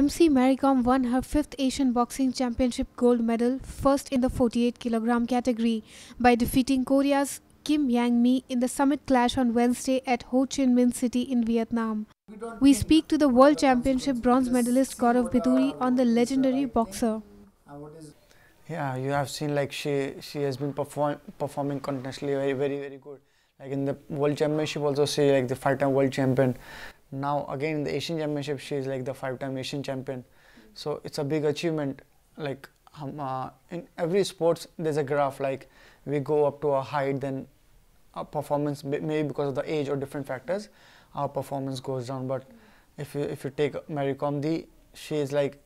MC Mary Kom won her 5th Asian Boxing Championship gold medal, first in the 48 kg category, by defeating Korea's Kim Yang Mi in the summit clash on Wednesday at Ho Chi Minh City in Vietnam. We speak to the World Championship bronze medalist Gaurav Biduri on the legendary boxer. Yeah, you have seen like she has been performing continuously very, very good. Like in the World Championship also she like the 5-time world champion. Now again in the Asian Championship she is like the 5-time Asian champion. So it's a big achievement. Like in every sports there's a graph, like we go up to a height, then our performance, maybe because of the age or different factors, our performance goes down. But if you take Mary Kom, she is like,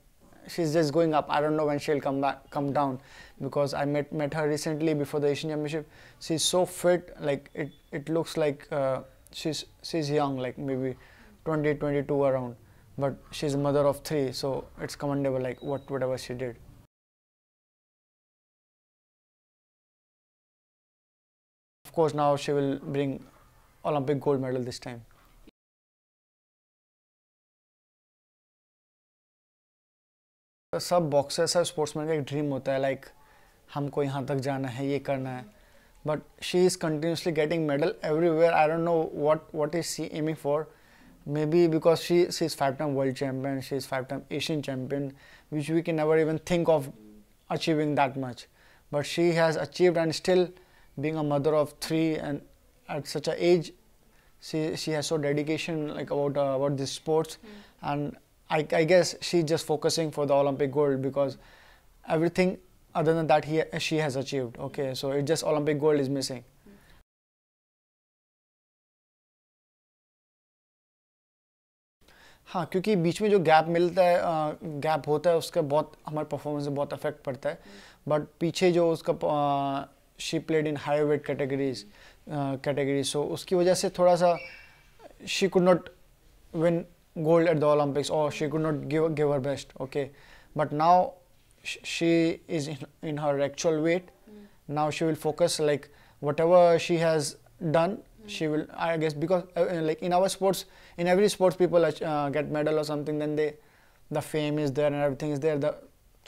she's just going up. I don't know when she'll come down, because I met her recently before the Asian Championship. She's so fit, like it looks like she's young, like maybe 20, 22 around. But she's a mother of 3, so it's commendable, like whatever she did. Of course, now she will bring Olympic gold medal this time. सब boxer सब sportsman का एक dream होता है, like हमको यहाँ तक जाना है, ये करना है. But she is continuously getting medal everywhere. I don't know what is she aiming for. May be because she is 5-time world champion, she is 5-time Asian champion, which we can never even think of achieving that much. But she has achieved and still being a mother of 3 and at such a age she has so dedication like about this sports. And I guess she's just focusing for the Olympic gold, because everything other than that she has achieved. Okay, so it's just Olympic gold is missing. हाँ, क्योंकि बीच में जो gap मिलता है, gap होता है, उसका बहुत हमारे परफॉर्मेंस में बहुत अफेक्ट पड़ता है. बट पीछे जो उसका she played in higher weight categories, so उसकी वजह से थोड़ा सा she could not win gold at the Olympics, or she could not give her best. Okay, but now she is in her actual weight. Now she will focus, like whatever she has done, she will, I guess, because like in our sports, in every sports people get medal or something, then the fame is there and everything is there,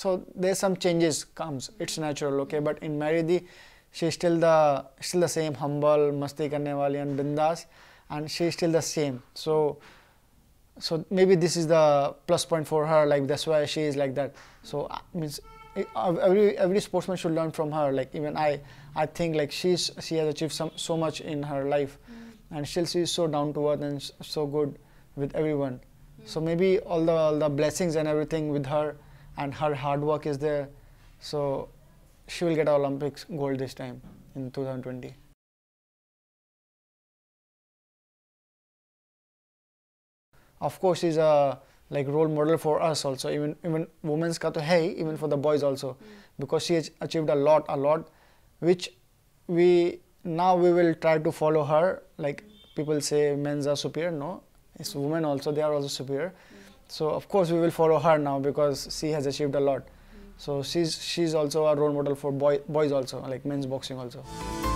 so there's some changes comes, it's natural. Okay, but in Mary, she's still the same, humble, masti karne wali and bindas, and she's still the same. So maybe this is the plus point for her, like that's why she is like that. So means every sportsman should learn from her. Like even I think like she has achieved so much in her life, and still she is so down to earth and so good with everyone. So maybe all the blessings and everything with her, and her hard work is there. So she will get Olympics gold this time in 2020. Of course, she's a like role model for us also. Even women's ka to hai, even for the boys also, because she has achieved a lot, which we will try to follow her. Like people say, men's are superior. No, it's women also. They are also superior. So of course we will follow her now, because she has achieved a lot. So she's also a role model for boys also, like men's boxing also.